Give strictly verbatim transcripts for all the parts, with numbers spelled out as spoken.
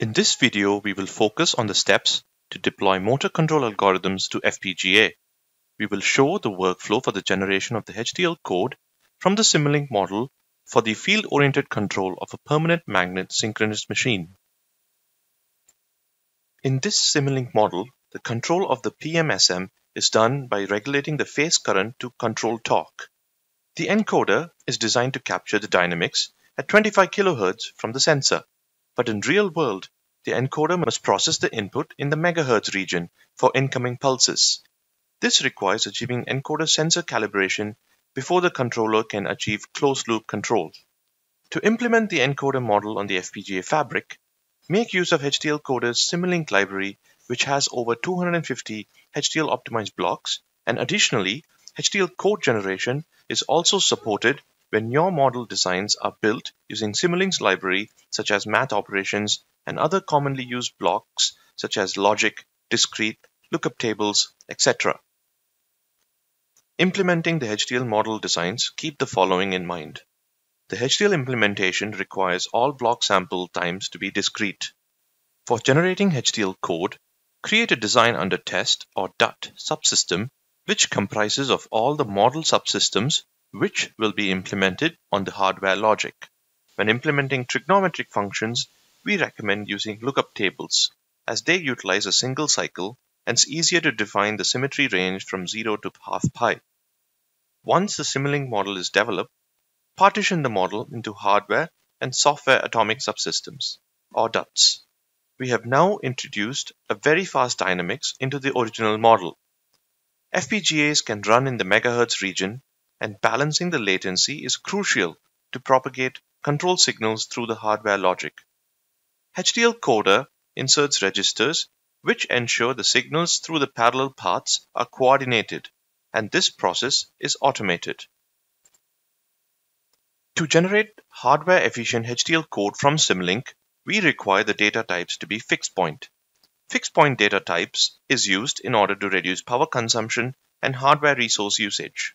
In this video, we will focus on the steps to deploy motor control algorithms to F P G A. We will show the workflow for the generation of the H D L code from the Simulink model for the field-oriented control of a permanent magnet synchronous machine. In this Simulink model, the control of the P M S M is done by regulating the phase current to control torque. The encoder is designed to capture the dynamics at twenty-five kilohertz from the sensor. But in real world, the encoder must process the input in the megahertz region for incoming pulses. This requires achieving encoder sensor calibration before the controller can achieve closed-loop control. To implement the encoder model on the F P G A fabric, make use of H D L Coder's Simulink library, which has over two hundred fifty H D L-optimized blocks, and additionally, H D L code generation is also supported when your model designs are built using Simulink's library, such as math operations and other commonly used blocks, such as logic, discrete, lookup tables, et cetera. Implementing the H D L model designs, keep the following in mind. The H D L implementation requires all block sample times to be discrete. For generating H D L code, create a design under test or D U T subsystem, which comprises of all the model subsystems which will be implemented on the hardware logic. When implementing trigonometric functions, we recommend using lookup tables, as they utilize a single cycle and it's easier to define the symmetry range from zero to half pi. Once the Simulink model is developed, partition the model into hardware and software atomic subsystems, or D U Ts. We have now introduced a very fast dynamics into the original model. F P G As can run in the megahertz region, and balancing the latency is crucial to propagate control signals through the hardware logic. H D L Coder inserts registers which ensure the signals through the parallel paths are coordinated, and this process is automated. To generate hardware-efficient H D L code from Simulink, we require the data types to be fixed point. Fixed point data types is used in order to reduce power consumption and hardware resource usage.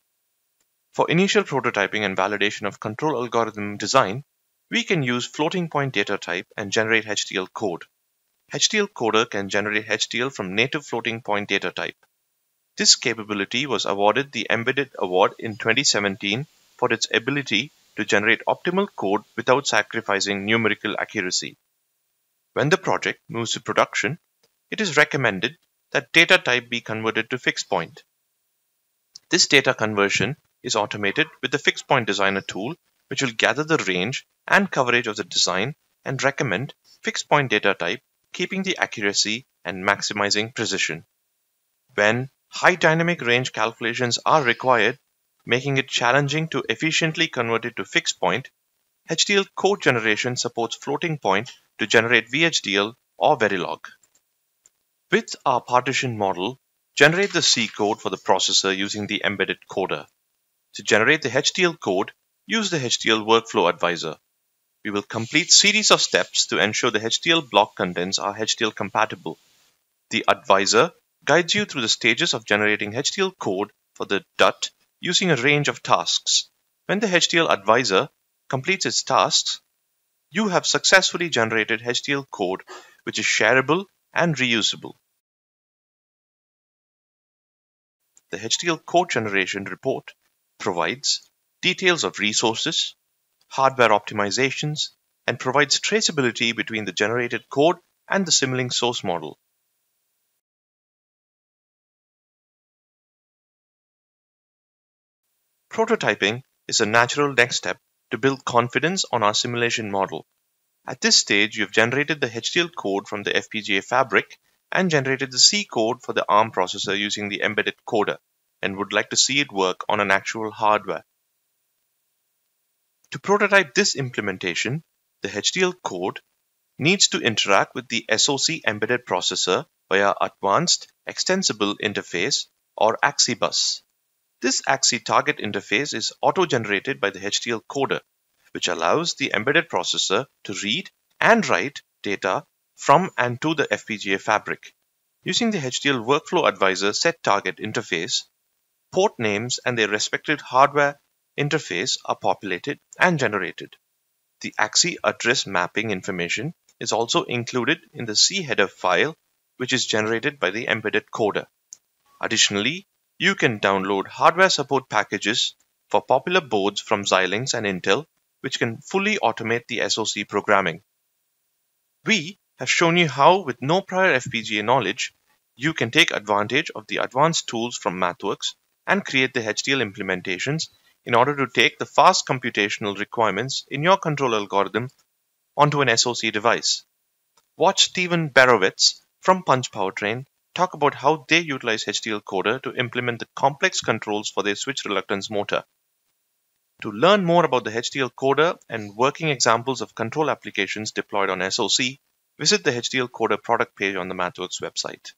For initial prototyping and validation of control algorithm design, we can use floating point data type and generate H D L code. H D L Coder can generate H D L from native floating point data type. This capability was awarded the Embedded Award in twenty seventeen for its ability to generate optimal code without sacrificing numerical accuracy. When the project moves to production, it is recommended that data type be converted to fixed point. This data conversion is automated with the Fixed Point Designer tool, which will gather the range and coverage of the design and recommend fixed point data type, keeping the accuracy and maximizing precision. When high dynamic range calculations are required, making it challenging to efficiently convert it to fixed point, H D L code generation supports floating point to generate V H D L or Verilog. With our partition model, generate the C code for the processor using the Embedded Coder. To generate the H D L code, use the H D L workflow advisor. We will complete series of steps to ensure the H D L block contents are H D L compatible. The advisor guides you through the stages of generating H D L code for the D U T using a range of tasks. When the H D L advisor completes its tasks, you have successfully generated H D L code, which is shareable and reusable. The H D L code generation report provides details of resources, hardware optimizations, and provides traceability between the generated code and the Simulink source model. Prototyping is a natural next step to build confidence on our simulation model. At this stage, you've generated the H D L code from the F P G A fabric and generated the C code for the ARM processor using the Embedded Coder, and would like to see it work on an actual hardware. To prototype this implementation, the H D L code needs to interact with the S O C embedded processor via Advanced Extensible Interface or A X I bus. This A X I target interface is auto-generated by the H D L coder, which allows the embedded processor to read and write data from and to the F P G A fabric. Using the H D L workflow advisor set target interface, port names and their respective hardware interface are populated and generated. The A X I address mapping information is also included in the C header file, which is generated by the embedded coder. Additionally, you can download hardware support packages for popular boards from Xilinx and Intel, which can fully automate the S O C programming. We have shown you how, with no prior F P G A knowledge, you can take advantage of the advanced tools from MathWorks and create the H D L implementations in order to take the fast computational requirements in your control algorithm onto an S O C device. Watch Steven Barowetz from Punch Powertrain talk about how they utilize H D L Coder to implement the complex controls for their switch reluctance motor. To learn more about the H D L Coder and working examples of control applications deployed on S O C, visit the H D L Coder product page on the MathWorks website.